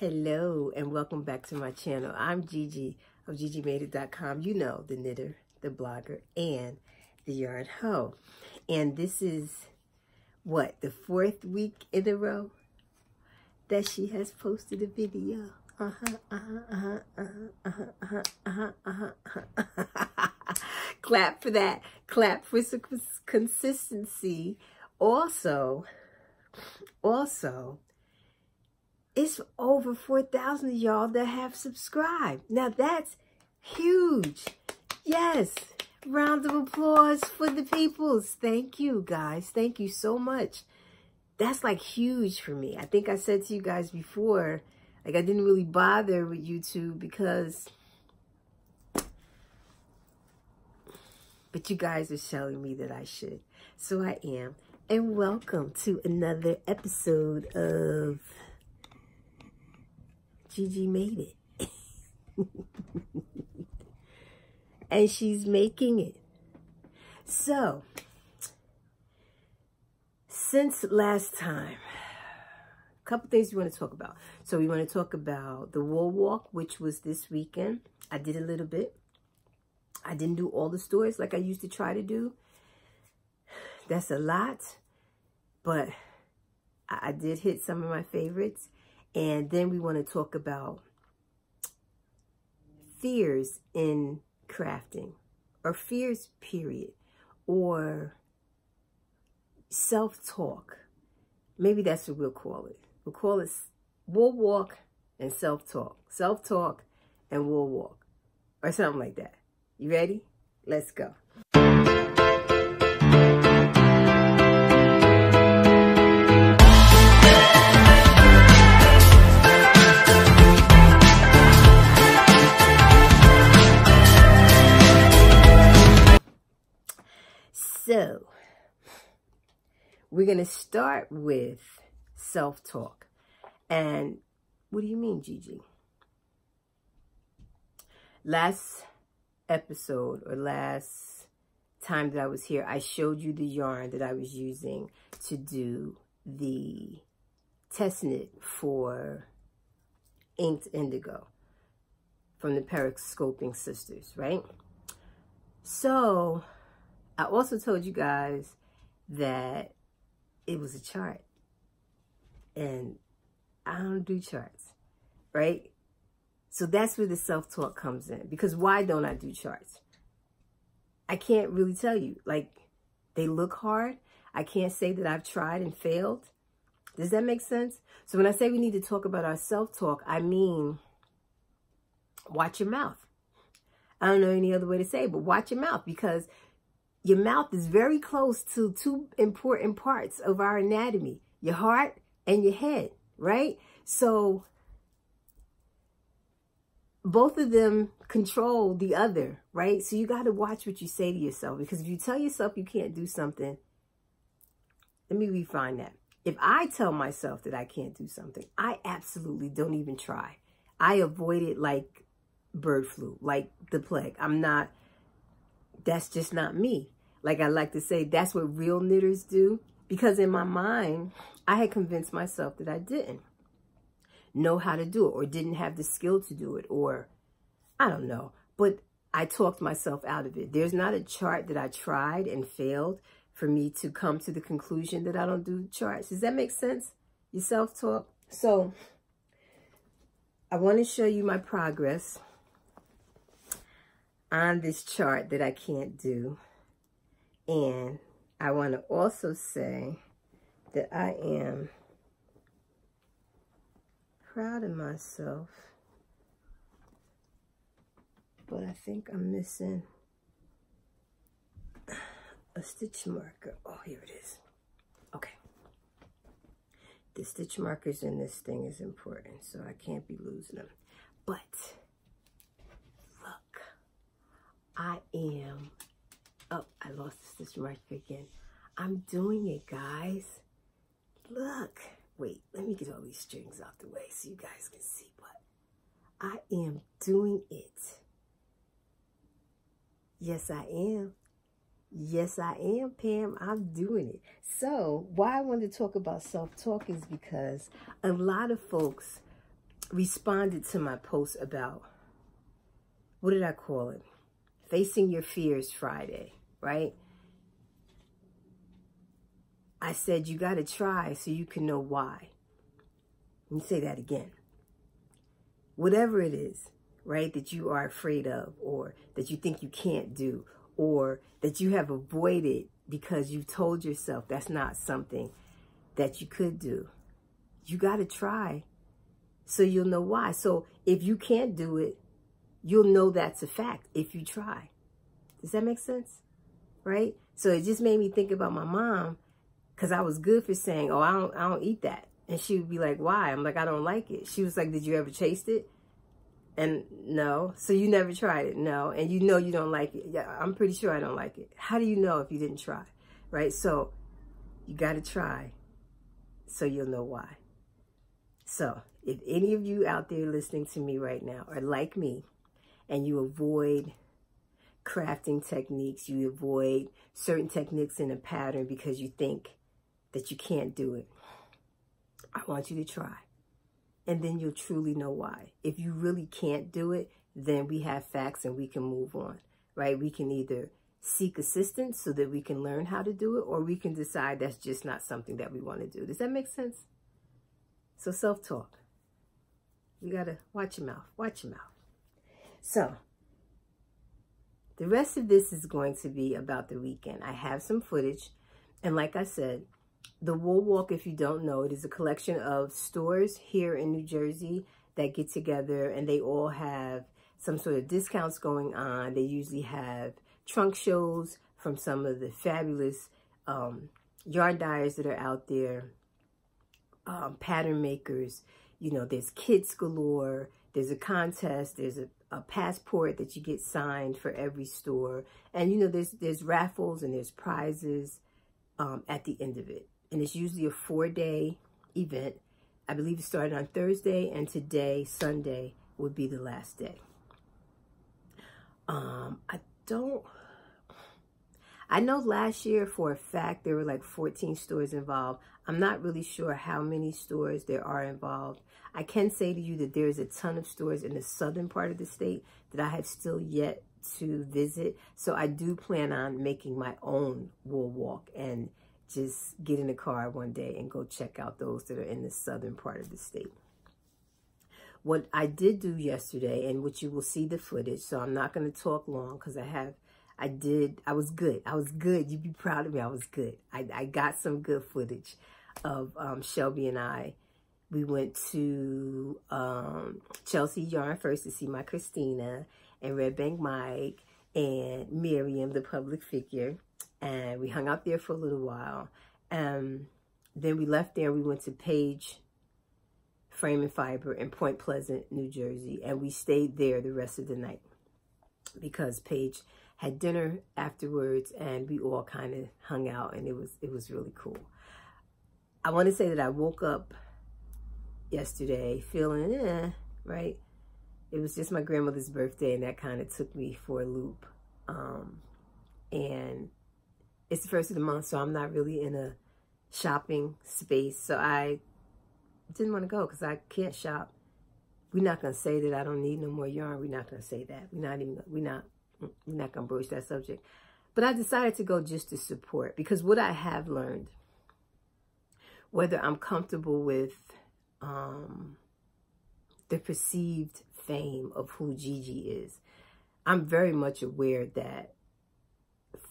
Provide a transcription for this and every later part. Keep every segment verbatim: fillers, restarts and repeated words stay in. Hello and welcome back to my channel. I'm Gigi of G G made it dot com, you know, the knitter, the blogger, and the yarn hoe. And this is, what, the fourth week in a row that she has posted a video. Uh-huh, uh-huh, uh-huh, uh-huh, uh-huh, uh-huh, uh-huh, uh-huh. Clap for that. Clap for some consistency. Also, also, it's over four thousand of y'all that have subscribed. Now that's huge. Yes. Round of applause for the peoples. Thank you guys. Thank you so much. That's like huge for me. I think I said to you guys before, like I didn't really bother with YouTube because, but you guys are telling me that I should. So I am. And welcome to another episode of Gigi made it. And she's making it. So, since last time, a couple things we want to talk about. So we want to talk about the wool walk, which was this weekend. I did a little bit. I didn't do all the stores like I used to try to do. That's a lot. But I, I did hit some of my favorites. And then we want to talk about fears in crafting, or fears, period, or self-talk. Maybe that's what we'll call it. We'll call it wool walk and self-talk. Self-talk and wool walk, or something like that. You ready? Let's go. So, we're going to start with self-talk. And what do you mean, Gigi? Last episode, or last time that I was here, I showed you the yarn that I was using to do the test knit for Inked Indigo from the Periscoping Sisters, right? So, I also told you guys that it was a chart, and I don't do charts, right? So that's where the self-talk comes in, because why don't I do charts? I can't really tell you. Like, they look hard. I can't say that I've tried and failed. Does that make sense? So when I say we need to talk about our self-talk, I mean, watch your mouth. I don't know any other way to say it, but watch your mouth, because your mouth is very close to two important parts of our anatomy, your heart and your head, right? So both of them control the other, right? So you got to watch what you say to yourself, because if you tell yourself you can't do something, let me refine that. If I tell myself that I can't do something, I absolutely don't even try. I avoid it like bird flu, like the plague. I'm not, that's just not me. Like I like to say, that's what real knitters do, because in my mind, I had convinced myself that I didn't know how to do it, or didn't have the skill to do it, or I don't know, but I talked myself out of it. There's not a chart that I tried and failed for me to come to the conclusion that I don't do charts. Does that make sense? Your self-talk. So I want to show you my progress on this chart that I can't do. And I want to also say that I am proud of myself, but I think I'm missing a stitch marker. Oh, here it is. Okay. The stitch markers in this thing is important, so I can't be losing them. But I am, oh, I lost the stitch marker again. I'm doing it, guys. Look, wait, let me get all these strings out the way so you guys can see, but I am doing it. Yes, I am. Yes, I am, Pam, I'm doing it. So why I wanted to talk about self-talk is because a lot of folks responded to my post about, what did I call it? Facing Your Fears Friday, right? I said, you got to try so you can know why. Let me say that again. Whatever it is, right, that you are afraid of, or that you think you can't do, or that you have avoided because you've told yourself that's not something that you could do. You got to try so you'll know why. So if you can't do it, you'll know that's a fact if you try. Does that make sense? Right? So it just made me think about my mom, because I was good for saying, oh, I don't, I don't eat that. And she would be like, why? I'm like, I don't like it. She was like, did you ever taste it? And no. So you never tried it? No. And you know you don't like it? Yeah, I'm pretty sure I don't like it. How do you know if you didn't try? Right? So you got to try so you'll know why. So if any of you out there listening to me right now are like me and you avoid crafting techniques, you avoid certain techniques in a pattern because you think that you can't do it, I want you to try. And then you'll truly know why. If you really can't do it, then we have facts and we can move on, right? We can either seek assistance so that we can learn how to do it, or we can decide that's just not something that we want to do. Does that make sense? So self-talk. You got to watch your mouth. Watch your mouth. So the rest of this is going to be about the weekend. I have some footage. And like I said, the Wool Walk, if you don't know, it is a collection of stores here in New Jersey that get together, and they all have some sort of discounts going on. They usually have trunk shows from some of the fabulous um, yarn dyers that are out there, um, pattern makers. You know, there's kids galore. There's a contest. There's a, a passport that you get signed for every store. And, you know, there's, there's raffles and there's prizes um, at the end of it. And it's usually a four-day event. I believe it started on Thursday, and today, Sunday, would be the last day. Um, I don't... I know last year, for a fact, there were like fourteen stores involved. I'm not really sure how many stores there are involved. I can say to you that there's a ton of stores in the southern part of the state that I have still yet to visit. So I do plan on making my own Wool Walk and just get in the car one day and go check out those that are in the southern part of the state. What I did do yesterday, and which you will see the footage, so I'm not going to talk long because I have, I did, I was good. I was good. You'd be proud of me. I was good. I, I got some good footage of um, Shelby and I. We went to um, Chelsea Yarn first to see my Christina and Red Bank Mike and Miriam, the public figure. And we hung out there for a little while. Um, then we left there. We went to Paige Frame and Fiber in Point Pleasant, New Jersey. And we stayed there the rest of the night because Paige had dinner afterwards and we all kind of hung out, and it was, it was really cool. I want to say that I woke up yesterday feeling, eh, right? It was just my grandmother's birthday, and that kind of took me for a loop. Um, and... It's the first of the month, so I'm not really in a shopping space. So I didn't want to go because I can't shop. We're not gonna say that I don't need no more yarn. We're not gonna say that. We're not even. We're not. We're not gonna broach that subject. But I decided to go just to support, because what I have learned, whether I'm comfortable with um, the perceived fame of who Gigi is, I'm very much aware that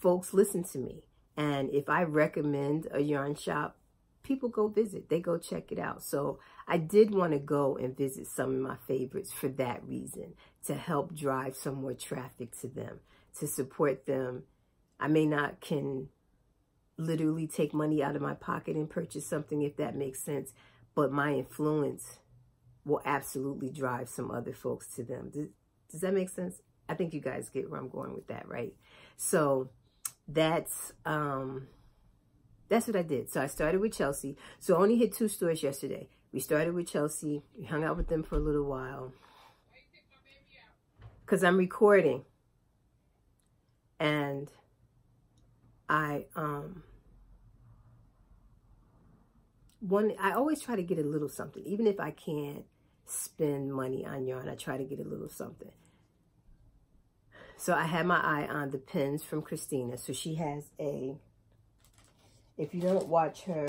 folks listen to me. And if I recommend a yarn shop, people go visit. They go check it out. So I did want to go and visit some of my favorites for that reason, to help drive some more traffic to them, to support them. I may not can literally take money out of my pocket and purchase something, if that makes sense, but my influence will absolutely drive some other folks to them. Does, does that make sense? I think you guys get where I'm going with that, right? So that's um, that's what I did. So I started with Chelsea. So I only hit two stores yesterday. We started with Chelsea. We hung out with them for a little while. Because I'm recording. And I, um, one, I always try to get a little something, even if I can't spend money on yarn. I try to get a little something. So I had my eye on the pins from Christina. So she has a, if you don't watch her,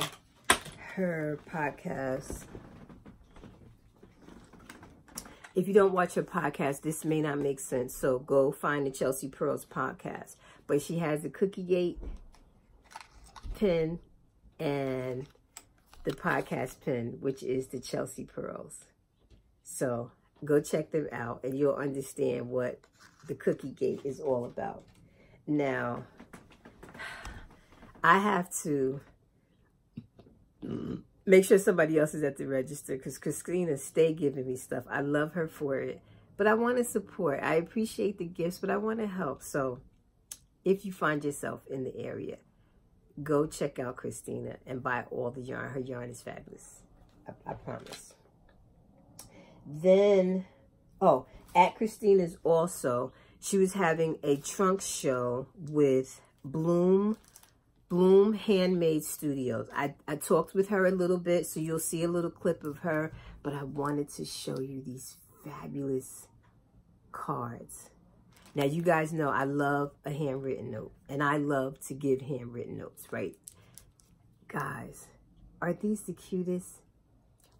her podcast, if you don't watch her podcast, this may not make sense. So go find the Chelsea Pearls podcast. But she has the Cookie Gate pin and the podcast pin, which is the Chelsea Pearls. So go check them out and you'll understand what the Cookie Gate is all about. Now, I have to make sure somebody else is at the register because Christina stay giving me stuff. I love her for it, but I want to support. I appreciate the gifts, but I want to help. So if you find yourself in the area, go check out Christina and buy all the yarn. Her yarn is fabulous. I, I promise. Then, oh, at Christina's also, she was having a trunk show with Bloom, Bloom Hand Made Studios. I, I talked with her a little bit, so you'll see a little clip of her, but I wanted to show you these fabulous cards. Now, you guys know I love a handwritten note, and I love to give handwritten notes, right? Guys, are these the cutest?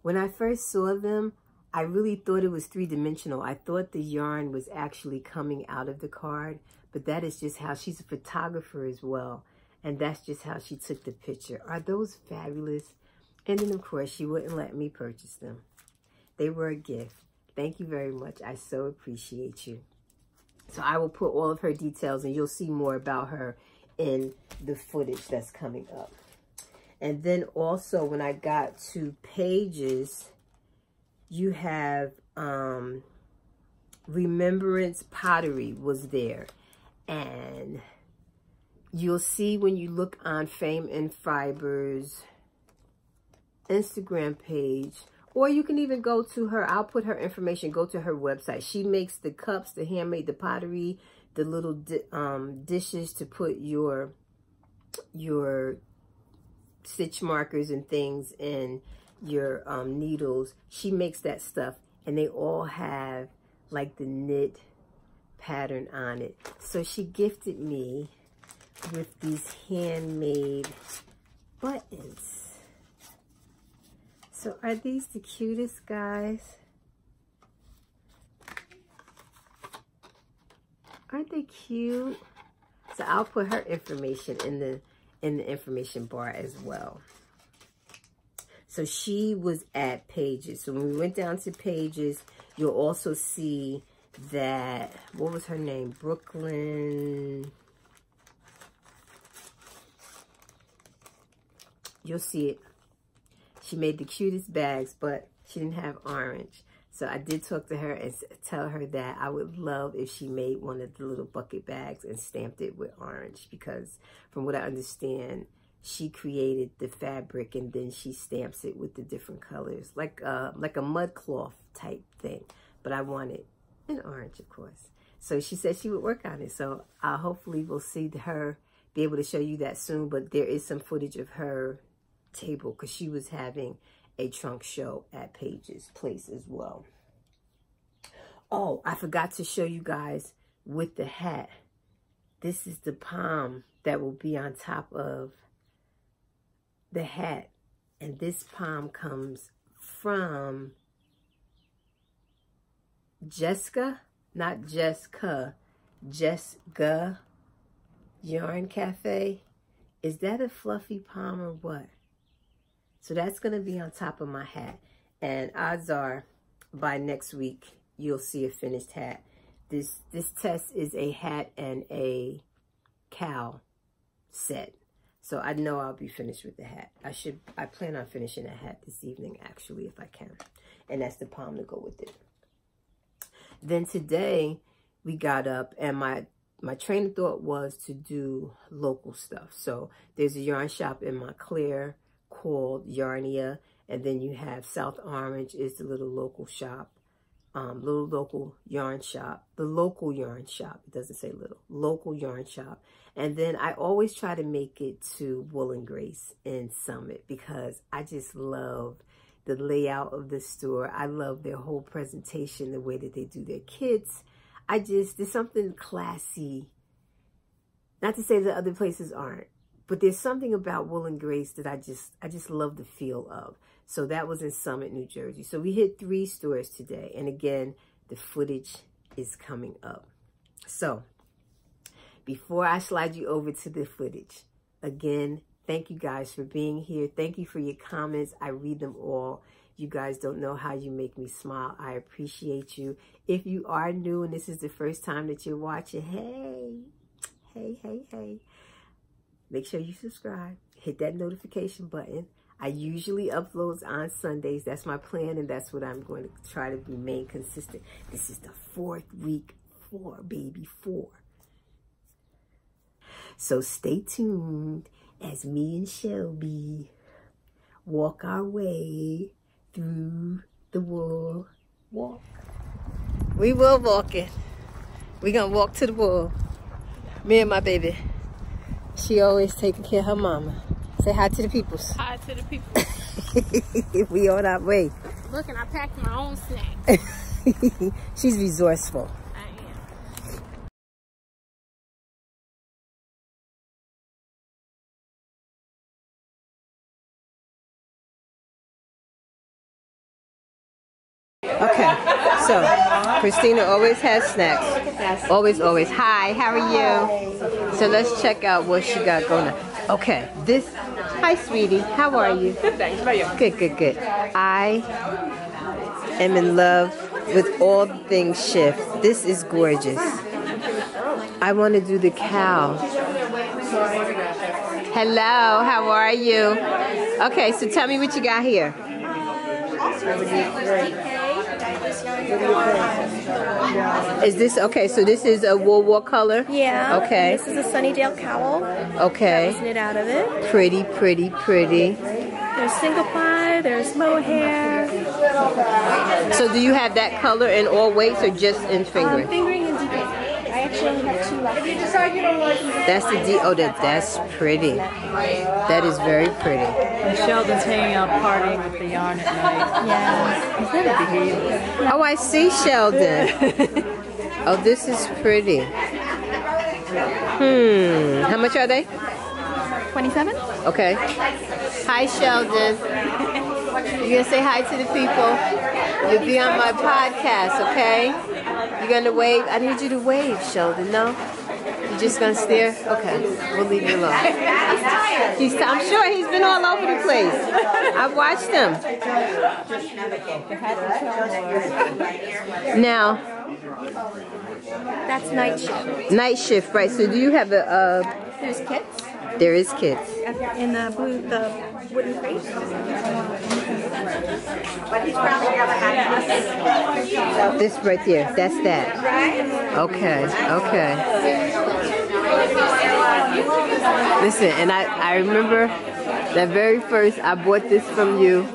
When I first saw them, I really thought it was three-dimensional. I thought the yarn was actually coming out of the card, but that is just how, she's a photographer as well, and that's just how she took the picture. Are those fabulous? And then, of course, she wouldn't let me purchase them. They were a gift. Thank you very much. I so appreciate you. So I will put all of her details, and you'll see more about her in the footage that's coming up. And then also, when I got to Paige's, you have um, Remembrance Pottery was there. And you'll see when you look on Frame and Fiber's Instagram page, or you can even go to her, I'll put her information, go to her website. She makes the cups, the handmade, the pottery, the little di um, dishes to put your, your stitch markers and things in, your um, needles. She makes that stuff, and they all have like the knit pattern on it. So she gifted me with these handmade buttons. So are these the cutest, guys? Aren't they cute? So I'll put her information in the in the information bar as well. So she was at Paige's. So when we went down to Paige's, you'll also see that, what was her name? Brooklyn. You'll see it. She made the cutest bags, but she didn't have orange. So I did talk to her and tell her that I would love if she made one of the little bucket bags and stamped it with orange, because from what I understand, she created the fabric and then she stamps it with the different colors, like uh, like a mud cloth type thing. But I wanted an orange, of course. So she said she would work on it. So I hopefully will see her, be able to show you that soon. But there is some footage of her table because she was having a trunk show at Paige's place as well. Oh, I forgot to show you guys with the hat. This is the palm that will be on top of the hat, and this palm comes from Jessica, not Jessica, Jessica Yarn Cafe. Is that a fluffy palm or what? So that's going to be on top of my hat, and odds are by next week you'll see a finished hat. This this test is a hat and a cowl set. So I know I'll be finished with the hat. I should, I plan on finishing the hat this evening, actually, if I can. And that's the palm to go with it. Then today, we got up, and my, my train of thought was to do local stuff. So there's a yarn shop in Montclair called Yarnia. And then you have South Orange is the little local shop, um, little local yarn shop, the local yarn shop. It doesn't say little, local yarn shop. And then I always try to make it to Wool and Grace in Summit because I just love the layout of the store. I love their whole presentation, the way that they do their kits. I just, there's something classy. Not to say that other places aren't, but there's something about Wool and Grace that I just, I just love the feel of. So that was in Summit, New Jersey. So we hit three stores today. And again, the footage is coming up. So before I slide you over to the footage, again, thank you guys for being here. Thank you for your comments. I read them all. You guys don't know how you make me smile. I appreciate you. If you are new and this is the first time that you're watching, hey, hey, hey, hey, make sure you subscribe. Hit that notification button. I usually upload on Sundays. That's my plan, and that's what I'm going to try to remain consistent. This is the fourth week, four, baby, four. So stay tuned as me and Shelby walk our way through the wool walk. We were walking. We're going to walk to the wool. Me and my baby. She always taking care of her mama. Say hi to the peoples. Hi to the people. We on our way. Look, and I packed my own snacks. She's resourceful. I am. Okay, so Christina always has snacks. Always, always. Hi, how are you? So let's check out what she got going on. Okay, this, hi sweetie, how are you? Good, thanks, how are you? Good, good, good. I am in love with all things shift. This is gorgeous. I want to do the cow. Hello, how are you? Okay, so tell me what you got here. Is this okay? So this is a wool warp color. Yeah. Okay. This is a Sunnydale cowl. Okay. That was knit out of it. Pretty, pretty, pretty. There's single ply. There's mohair. So do you have that color in all weights or just in fingering? Um, fingering and deep. I actually only have two left. If you decide you don't like them, that's the D. Oh, that that's pretty. That is very pretty. And Sheldon's hanging out partying with the yarn at night. Yeah. He's never behaving. Oh, I see Sheldon. Oh, this is pretty. Hmm. How much are they? twenty-seven. Okay. Hi, Sheldon. You're going to say hi to the people. You'll be on my podcast, okay? You're going to wave. I need you to wave, Sheldon. No? You're just going to stare? Okay. We'll leave you alone. He's tired. I'm sure he's been all over the place. I've watched him. Now, that's night shift. Night shift, right? So do you have a? Uh, There's kits. There is kits. In the blue, the wooden crate. But he's probably never had this. This right there. That's that. Okay. Okay. Listen, and I I remember that very first I bought this from you.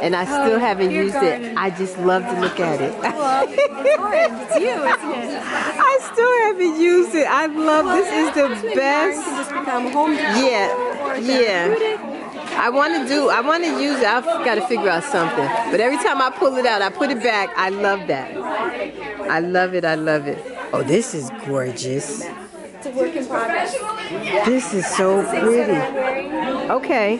And I still oh, haven't used garden. it. I just love to look at it. Well, it's orange. It's you, isn't it? I still haven't used it. I love well, this. Is the best. Can just become home yeah, yeah. I want to do. I want to use it. I've got to figure out something. But every time I pull it out, I put it back. I love that. I love it. I love it. Oh, this is gorgeous. It's a work in progress. This is so pretty. Okay.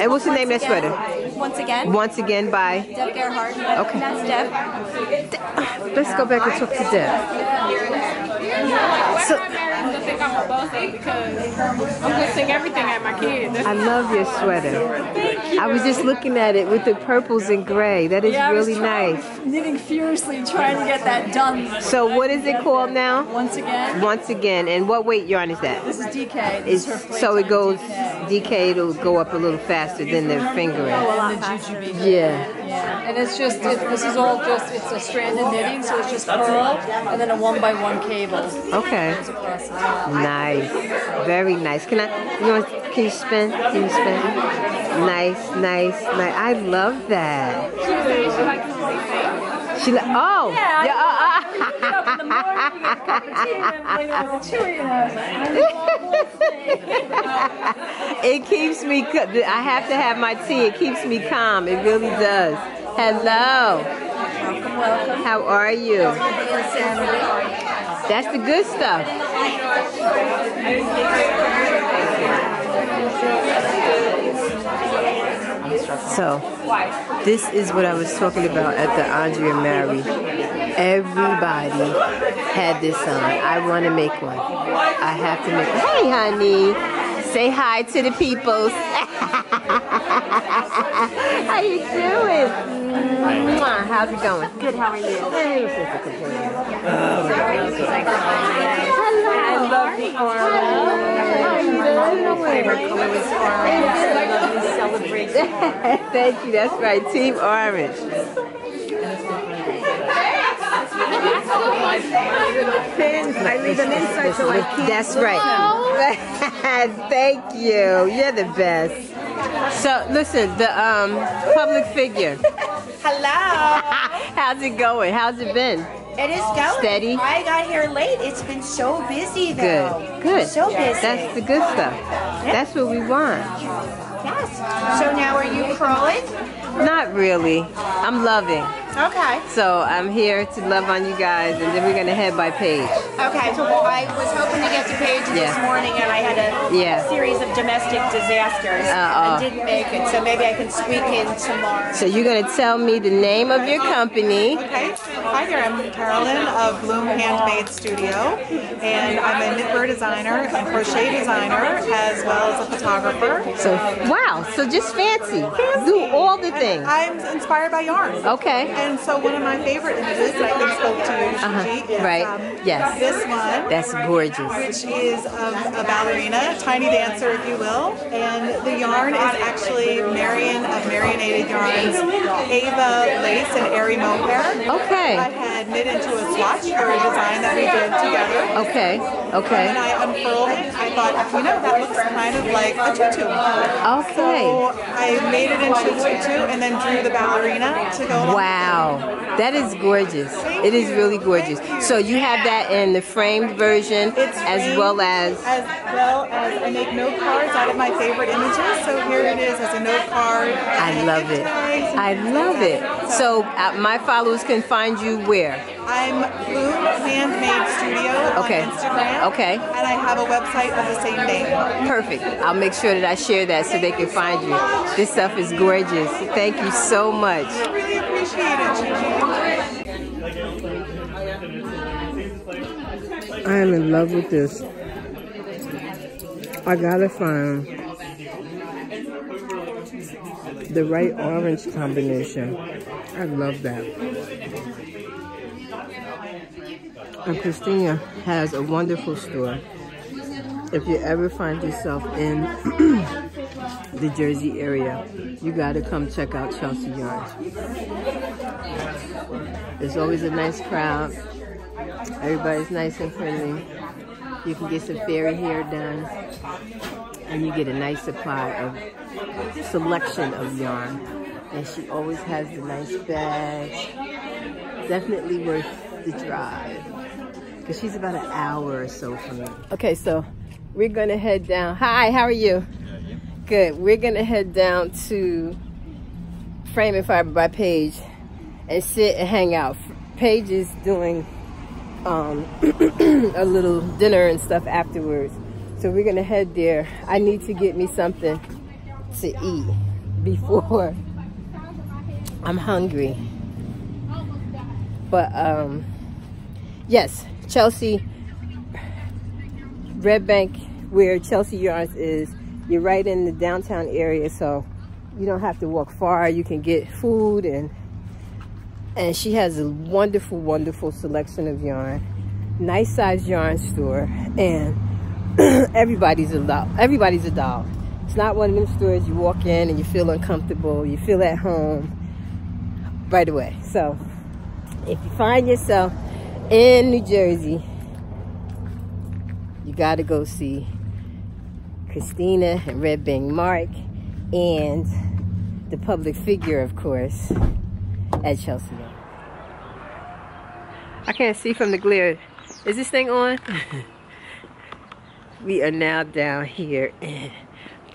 And what's the name of that sweater? Once Again. Once Again by Deb Gerhardt. Okay. That's Deb. De Let's go back and talk to Deb. So, I think I'm a bossy because I'm going to sing everything at my kids. I love your sweater. Thank you. I was just looking at it with the purples and gray. That is yeah, really trying, nice. Knitting furiously, trying to get that done. So what is it called now? Once Again. Once Again. And what weight yarn is that? This is D K. This is her so it goes D K. D K. It'll go up a little faster than the fingering. Oh, yeah. yeah. And it's just, it, this is all just, it's a stranded knitting, so it's just pearl, and then a one by one cable. Okay. Nice. Very nice. Can I, you know, can you spin? Can you spin? Nice, nice, nice. I love that. She like, oh. Yeah. yeah I, oh, oh. I get up in the morning, get a cup of tea, and then I was chewing, and I was like, it keeps me, I have to have my tea. It keeps me calm. It really does. Hello. Welcome, welcome. How are you? That's the good stuff. So, this is what I was talking about at the Andrea Mary. Everybody had this on. I want to make one. I have to make one. Hey, honey. Say hi to the peoples. How you doing? How's it going? Good, how are you? Hello. I love the orange. My favorite color is orange. Celebrate. Thank you. That's right. Team Orange. Pins. I leave them inside so I keep. That's right. Thank you. You're the best. So listen, the um public figure. Hello. How's it going? How's it been? It is going. Steady. I got here late. It's been so busy though. Good. Good. So busy. That's the good stuff. That's what we want. Yes. So now are you crawling? Not really. I'm loving. Okay. So I'm here to love on you guys, and then we're going to head by Paige. Okay. So well, I was hoping to get to Paige yeah. this morning, and I had a yeah. series of domestic disasters uh-oh. and didn't make it, so maybe I can squeak in tomorrow. So you're going to tell me the name of your company. Okay. Hi there. I'm Carolyn of Bloom Hand Made Studio, and I'm a knitwear designer and crochet designer, as well as a photographer. So, wow. So just fancy. fancy. Do all the things. I'm inspired by yarn. Okay. And And so one of my favorite images that I think spoke to you, uh -huh. is, right? Um, yes. This one. That's gorgeous. Which is um, a ballerina, tiny dancer, if you will. And the yarn is actually Marian of Marinated Yarns, Ava Lace and Airy Mohair. Okay. I had knit into a swatch for a design that we did together. Okay. Okay. And I unfurled it. I thought, you know, that looks kind of like a tutu. Okay. So I made it into a tutu and then drew the ballerina to go along. Wow. Wow, that is gorgeous. It is really gorgeous. So you have that in the framed version, as well as as well as I make note cards out of my favorite images. So here it is as a note card. I love it. I love it. So uh, my followers can find you where? I'm Bloom Hand Made Studio okay. on Instagram. Okay. And I have a website of the same name. Perfect. I'll make sure that I share that so they can find you. This stuff is gorgeous. Thank you so much. I really appreciate it. I am in love with this. I gotta find the right orange combination. I love that. And Christina has a wonderful store. If you ever find yourself in the Jersey area, you gotta come check out Chelsea Yarns. There's always a nice crowd. Everybody's nice and friendly. You can get some fairy hair done, and you get a nice supply of selection of yarn. And she always has the nice bags. Definitely worth the drive. Because she's about an hour or so from me. Okay, so we're going to head down. Hi, how are you? Good. Yeah. Good. We're going to head down to Frame and Fiber by Paige and sit and hang out. Paige is doing um, a little dinner and stuff afterwards. So we're going to head there. I need to get me something to eat before I'm hungry. But, um, yes. Chelsea, Red Bank, where Chelsea Yarns is, you're right in the downtown area, so you don't have to walk far. You can get food, and and she has a wonderful, wonderful selection of yarn. Nice size yarn store, and everybody's a doll. Everybody's a doll. It's not one of them stores you walk in and you feel uncomfortable, you feel at home right away. So if you find yourself in New Jersey, you gotta go see Christina and Red Bank Mike and the public figure, of course, at Chelsea. I can't see from the glare. Is this thing on? We are now down here in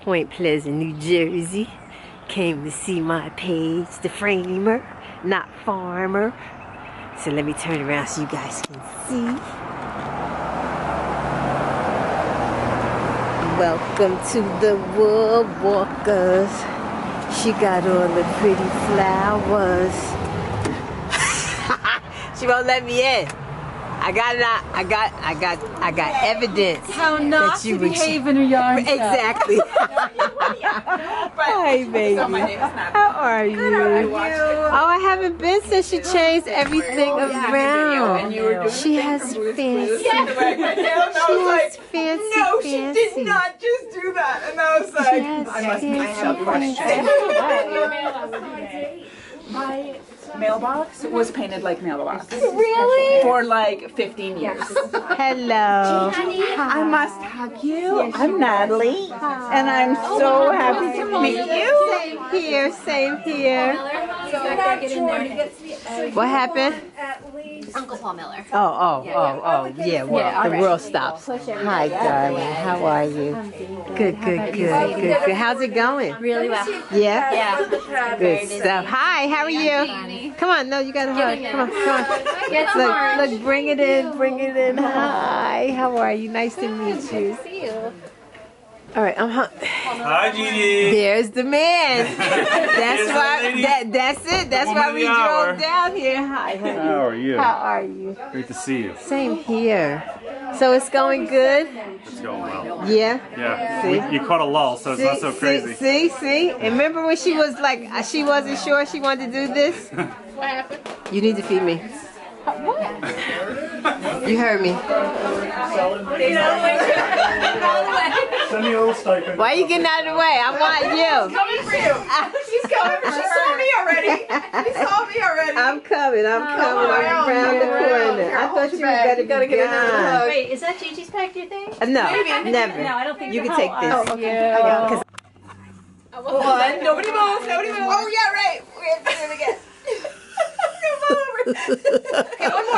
Point Pleasant, New Jersey. Came to see my Paige, the framer, not farmer. So let me turn around so you guys can see. Welcome to the Wool Walkers. She got all the pretty flowers. She won't let me in. I got not, I got I got I got evidence. How not that you to behave in a yarn. Exactly. Hi baby. So my name is not How are you? Good, are you? Oh, I haven't been since she changed everything oh, yeah, around. And you were doing she has fancy. Yeah. She has fancy. No, she fancy. Did not just do that. And I was like, yes, I must yes, be so mailbox was painted like mailbox. Really? For like fifteen years. Hello. Gee, hi. I must hug you. Yes, I'm Natalie. Hi. And I'm oh, so happy to meet you. Same here, same here. What happened? Uncle Paul Miller. Oh, oh, oh, oh. Yeah, well, yeah, the right. world stops. Hi, darling. How are you? Good, good, good, good, good. How's it going? Really well. Yeah? Yeah. Good stuff. Hi, how are you? Come on, no, you got a hug. Come on, come on. Look, look, bring it in, bring it in. Hi, how are you? Nice to meet you. Good to see you. All right, I'm hung. Hi, Gigi. There's the man. That's why. That, that's it. That's why we drove down here. Hi, honey. How are you? How are you? Great to see you. Same here. So it's going good. It's going well. Yeah. Yeah. See? We, you caught a lull, so it's see, not so crazy. See, see, see. And remember when she was like, she wasn't sure she wanted to do this. What happened? You need to feed me. What? You heard me. Why are you getting out of the way? I want you. She's coming for you. She's coming. She saw me already. She saw me already. I'm coming. I'm coming. Oh, I'm around the corner. Girl, I thought you were going to get another hug. Wait, is that Gigi's pack, do you think? Uh, no, Maybe. never. No, I don't think you can take this. Us. Oh, okay. I got One. Nobody moves. Nobody moves. Oh, yeah, right. We're going to do it again. Okay, one more. One more. One more.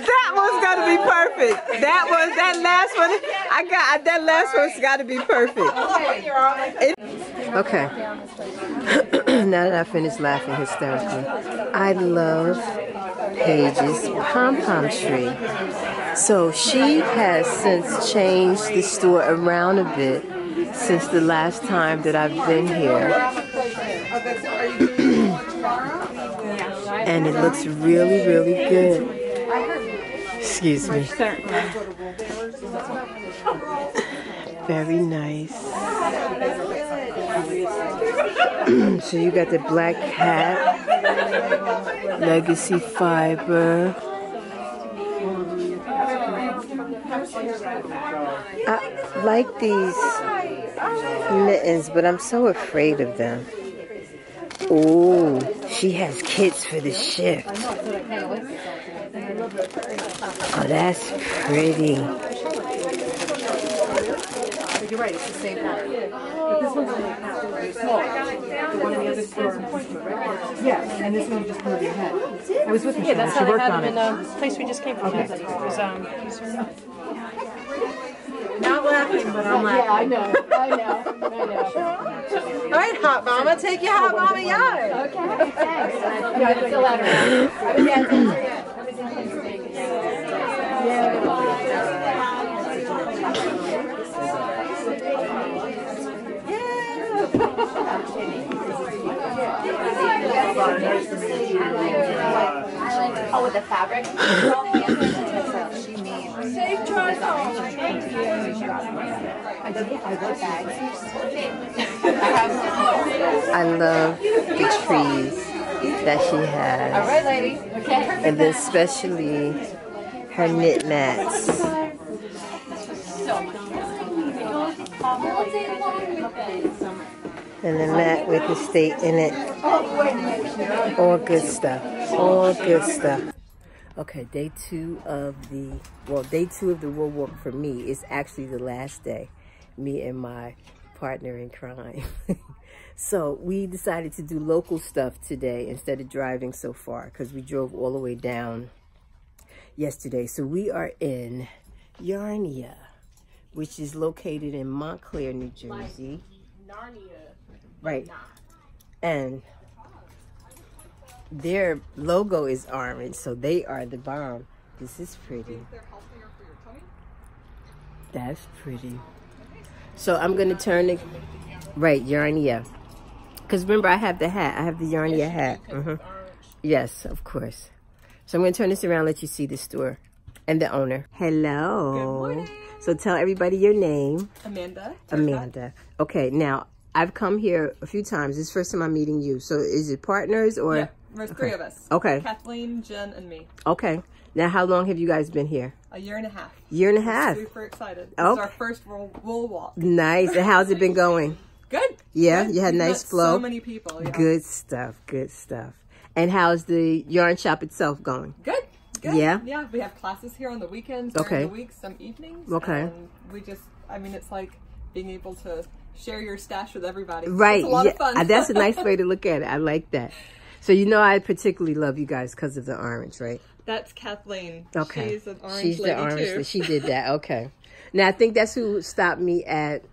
That one's gotta be perfect. That was that last one. I got that last one's gotta be perfect. Okay. Now that I finished laughing hysterically, I love Paige's pom pom tree. So she has since changed the store around a bit since the last time that I've been here. And it looks really, really good. Excuse me. Very nice. So you got the black cat, legacy fiber. I like these mittens, but I'm so afraid of them. Oh, she has kits for the shift. Oh, that's pretty. You're right, it's the same one. This one's really small. The one on the other side. Yeah, and this one just moved your head. I was with Michelle. Yeah, that's how they had them in the place we just came from. Okay. Not laughing, but I'm laughing. Yeah, I know, I know, I know. All right, hot mama, take your hot mama yard. Okay, thanks. Yeah. Oh, with the fabric. Save I love the trees that she has. All right, lady. Okay. And then especially her knit mats. And the mat with the state in it. All good stuff. All good stuff. Okay, day two of the, well, day two of the wool walk for me is actually the last day. Me and my partner in crime. So we decided to do local stuff today instead of driving so far, because we drove all the way down yesterday. So we are in Yarnia, which is located in Montclair, New Jersey. Like Narnia. Right. Nah. And their logo is orange, so they are the bomb. This is pretty. That's pretty. So I'm going to turn it right, Yarnia. Because remember, I have the hat. I have the Yarnia hat. Uh-huh. Yes, of course. So I'm going to turn this around, let you see the store and the owner. Hello. Good morning. So tell everybody your name. Amanda. Amanda. Okay, now I've come here a few times. This is the first time I'm meeting you. So is it partners or? Yeah, there's three of us. Okay. Kathleen, Jen, and me. Okay. Now, how long have you guys been here? A year and a half. Year and a half. We're super excited. Oh. It's our first wool walk. Nice. And how's it been going? Good. Yeah, good. You had a nice flow. So many people. Yeah. Good stuff. Good stuff. And how's the yarn shop itself going? Good. Good. Yeah. Yeah. We have classes here on the weekends, during okay. the week, some evenings. Okay. And we just, I mean, it's like being able to share your stash with everybody. Right. It's a lot yeah. of fun. That's a nice way to look at it. I like that. So, you know, I particularly love you guys because of the orange, right? That's Kathleen. Okay. She's an orange She's lady, the orange too. Lady. She did that. Okay. Now, I think that's who stopped me at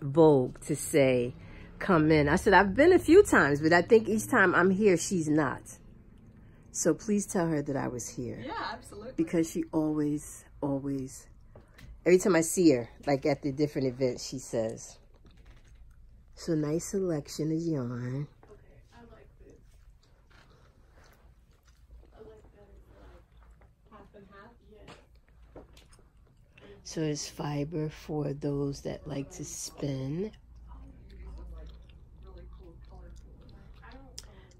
Vogue to say, come in. I said, I've been a few times, but I think each time I'm here, she's not. So, please tell her that I was here. Yeah, absolutely. Because she always, always, every time I see her, like at the different events, she says. So, nice selection of yarn. So it's fiber for those that like to spin.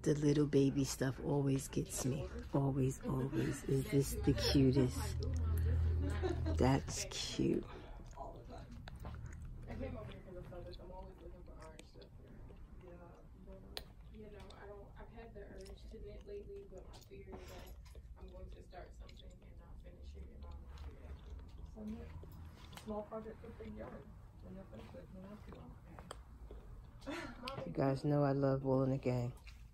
The little baby stuff always gets me. Always, always. Is this the cutest? That's cute. Small project for three yards. You guys know I love wool and again.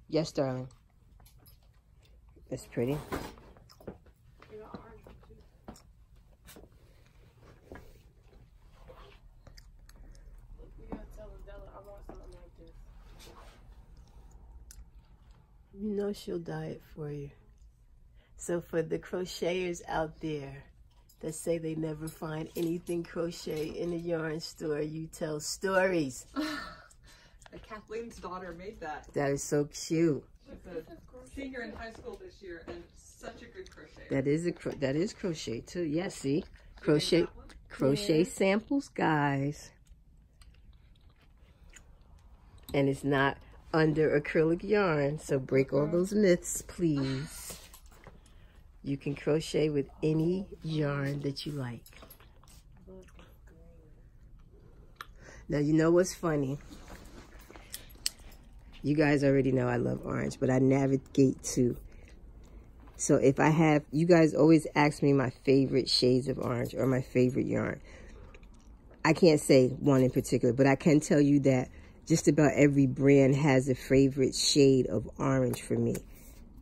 Yes, darling. It's pretty. You know she'll dye it for you. So for the crocheters out there that say they never find anything crochet in a yarn store, you tell stories. Kathleen's daughter made that. That is so cute. She's a senior in high school this year and such a good crocheter. That is a cro that is crochet too. Yeah, see, crochet crochet yeah. samples, guys. And it's not under acrylic yarn, so break all those myths, please. You can crochet with any yarn that you like. Now, you know what's funny? You guys already know I love orange, but I navigate too. So if I have, you guys always ask me my favorite shades of orange or my favorite yarn. I can't say one in particular, but I can tell you that just about every brand has a favorite shade of orange for me.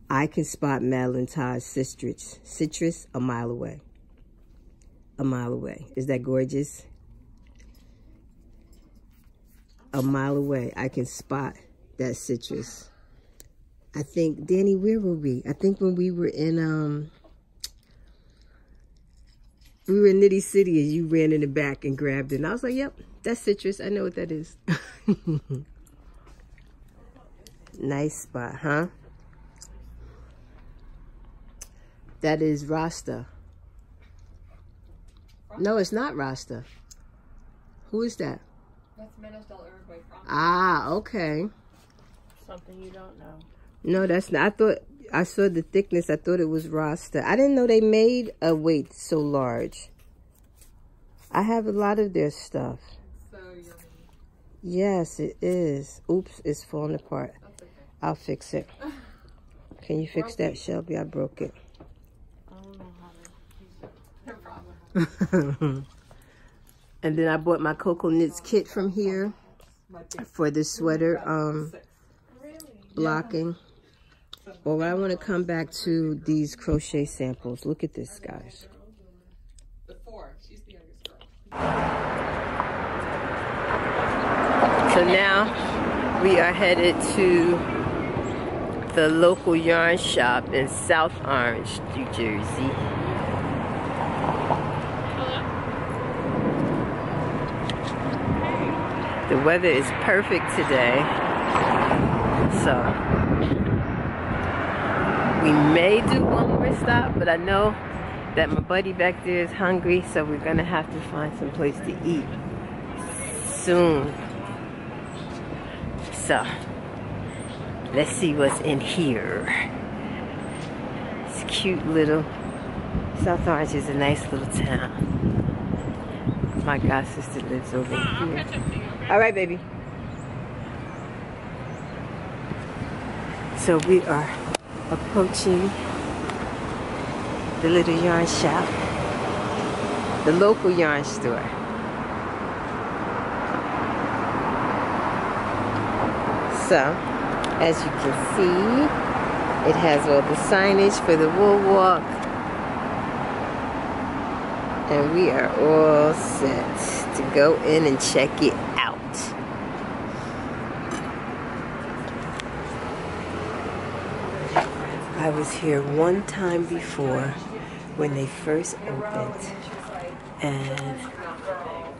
I can spot Madeline Todd's citrus, citrus a mile away. A mile away. Is that gorgeous? A mile away. I can spot that citrus. I think, Danny, where were we? I think when we were in, um, we were in Nitty City and you ran in the back and grabbed it. And I was like, yep, that's citrus. I know what that is. Nice spot, huh? That is Rasta. Rasta. No, it's not Rasta. Who is that? That's Menos del Uruguay. Rasta. Ah, okay. Something you don't know. No, that's not. I thought I saw the thickness. I thought it was Rasta. I didn't know they made a weight so large. I have a lot of their stuff. It's so yummy. Yes, it is. Oops, it's falling apart. That's okay. I'll fix it. Can you fix that, Shelby? I broke it. And then I bought my Cocoa Knits kit from here for this sweater um, blocking. Well, I want to come back to these crochet samples. Look at this, guys. So now we are headed to the local yarn shop in South Orange, New Jersey. The weather is perfect today, so we may do one more stop, but I know that my buddy back there is hungry, so we're gonna have to find some place to eat soon. So let's see what's in here. It's cute little, South Orange is a nice little town. My god sister lives over here. All right, baby. So we are approaching the little yarn shop, the local yarn store. So, as you can see, it has all the signage for the wool walk. And we are all set to go in and check it out. I was here one time before when they first opened. And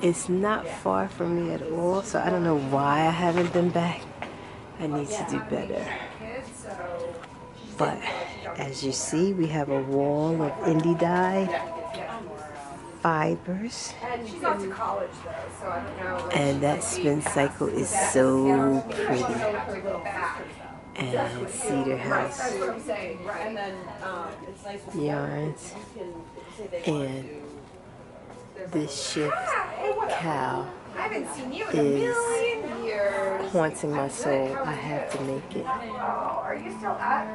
it's not far from me at all, so I don't know why I haven't been back. I need to do better. But as you see, we have a wall of indie dye fibers. And that spin cycle is so pretty. And Cedar House yarns. And this Shift cow is haunting my soul. I have to make it. Are you still up?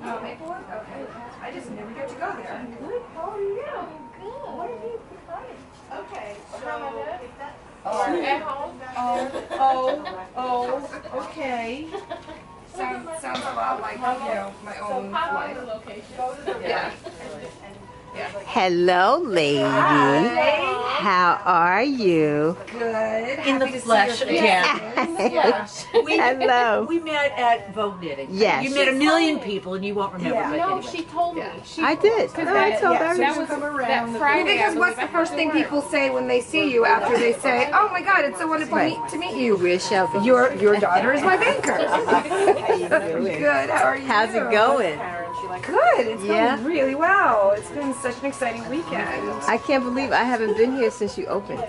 No, Maplewood? Okay. I just never get to go there. Good. How are you? Good. What are you doing? Okay. So, oh, at home. Oh, oh, oh. Okay. Sounds sounds a lot like, you know, my own life. Yeah. Yeah. Hello, lady. Hi. How are you? Good. In the flesh, again. Yes. Yeah. We, hello. We met at Vogue Knitting. Yes. You met a million people, and you won't remember. Yeah. No, anyway. She told me. Yeah. She I did. No, that, I told yeah, her. That was come around. That Friday, because what's the first thing people say when they see you after they say, "Oh my God, it's so wonderful right. meet, to meet you." We're Shelby. Your your daughter is my banker. Good. How are you? How's it going? Good. It's yeah. going really well. It's been such an exciting weekend. I can't believe I haven't been here since you opened.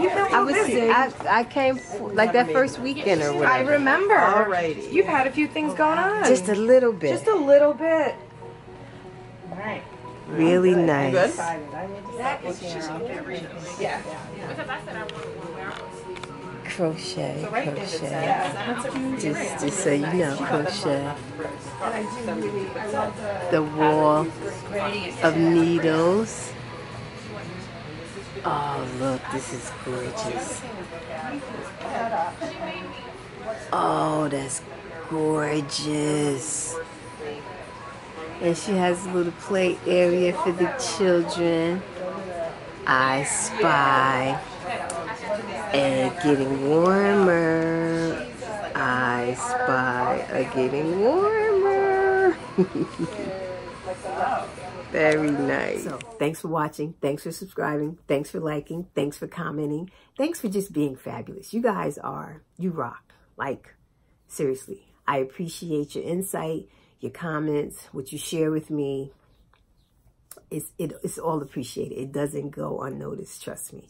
You I was I, I came like that first weekend or whatever. I remember. Alrighty. You've had a few things going on. Just a little bit. Just a little bit. All right. Really nice. Good. That is just yeah. Because I said I wanted to wear it. Crochet. So right crochet. There yeah. Just just so you know, crochet. The wall of needles. Oh, look, this is gorgeous. Oh, that's gorgeous. And she has a little play area for the children. I spy. And getting warmer. I spy a getting warmer. Very nice. So, thanks for watching. Thanks for subscribing. Thanks for liking. Thanks for commenting. Thanks for just being fabulous. You guys are, you rock. Like, seriously. I appreciate your insight, your comments, what you share with me. It's, it, it's all appreciated. It doesn't go unnoticed, trust me.